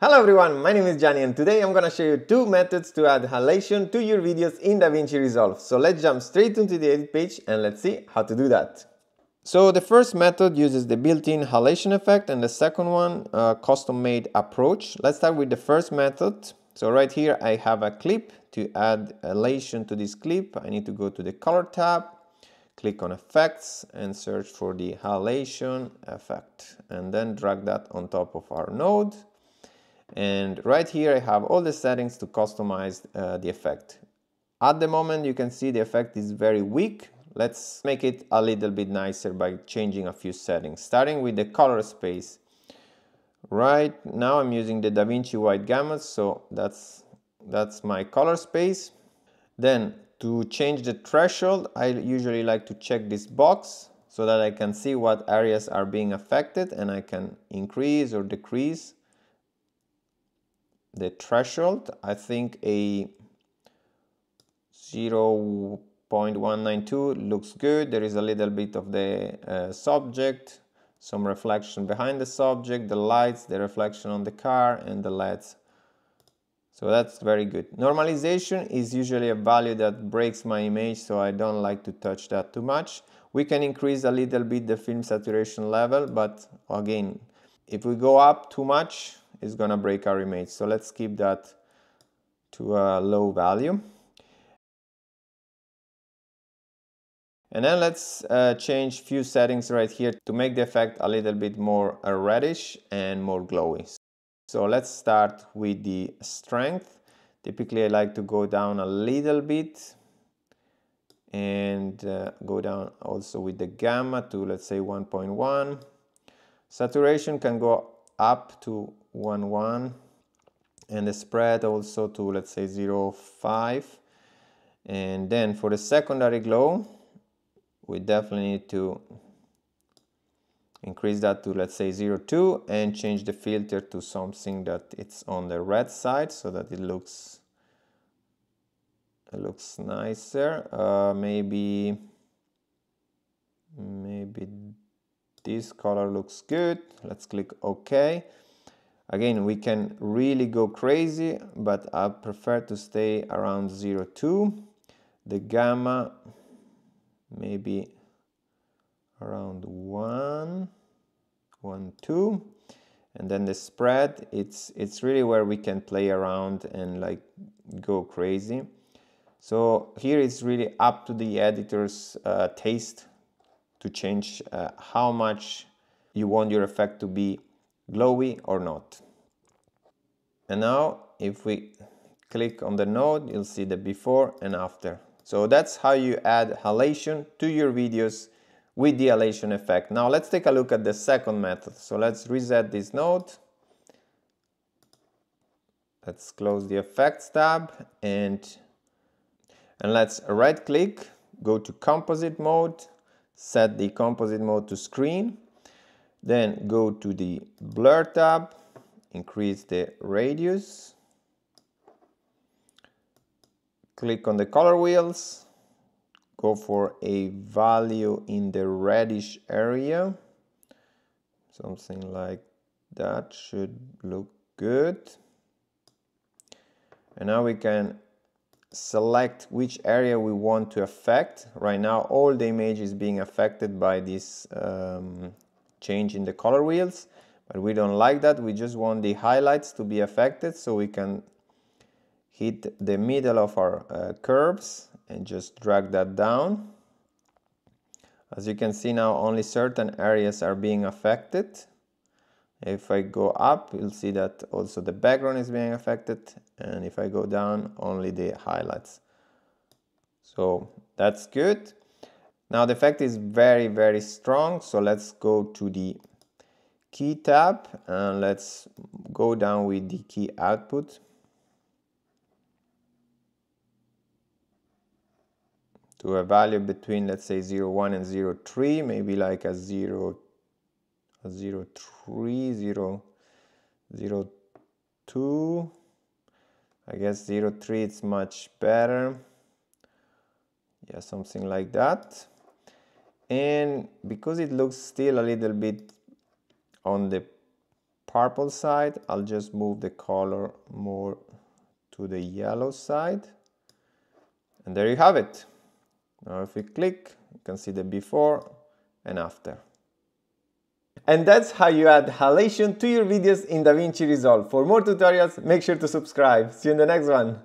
Hello everyone, my name is Gianni and today I'm gonna show you two methods to add halation to your videos in DaVinci Resolve. So let's jump straight into the edit page and let's see how to do that. So the first method uses the built-in halation effect and the second one a custom-made approach. Let's start with the first method. So right here I have a clip. To add halation to this clip, I need to go to the color tab, click on effects and search for the halation effect and then drag that on top of our node. And right here I have all the settings to customize the effect. At the moment you can see the effect is very weak. Let's make it a little bit nicer by changing a few settings, starting with the color space. Right now I'm using the DaVinci White Gamut, so that's my color space. Then to change the threshold, I usually like to check this box so that I can see what areas are being affected and I can increase or decrease the threshold. I think a 0.192 looks good. There is a little bit of the subject, some reflection behind the subject, the lights, the reflection on the car and the LEDs. So that's very good. Normalization is usually a value that breaks my image, so I don't like to touch that too much. We can increase a little bit the film saturation level, but again, if we go up too much, it's gonna break our image. So let's keep that to a low value. And then let's change few settings right here to make the effect a little bit more reddish and more glowy. So let's start with the strength. Typically I like to go down a little bit and go down also with the gamma to, let's say, 1.1. Saturation can go up to 1.1 and the spread also to, let's say, 0.5. And then for the secondary glow, we definitely need to increase that to, let's say, 0.2 and change the filter to something that it's on the red side so that it looks nicer. Maybe this color looks good. Let's click OK. Again, we can really go crazy, but I prefer to stay around 0.2. The gamma maybe around 1.2, and then the spread, it's really where we can play around and like go crazy. So here it's really up to the editor's taste to change how much you want your effect to be glowy or not. And now if we click on the node, you'll see the before and after. So that's how you add halation to your videos with the halation effect. Now let's take a look at the second method. So let's reset this node. Let's close the effects tab and let's right click, go to composite mode, set the composite mode to screen, then go to the blur tab, increase the radius, click on the color wheels, go for a value in the reddish area. Something like that should look good. And now we can select which area we want to affect. Right now all the image is being affected by this change in the color wheels, but we don't like that. We just want the highlights to be affected, so we can hit the middle of our curves and just drag that down. As you can see now, only certain areas are being affected. If I go up, you'll see that also the background is being affected, and if I go down, only the highlights. So that's good. Now the effect is very, very strong, so let's go to the key tab and let's go down with the key output to a value between, let's say, 0.1 and 0.3, maybe like a 0.3, 0.2. I guess 0.3 it's much better. Yeah, something like that. And because it looks still a little bit on the purple side. I'll just move the color more to the yellow side. And there you have it. Now if we click, you can see the before and after. And that's how you add halation to your videos in DaVinci Resolve. For more tutorials, make sure to subscribe. See you in the next one.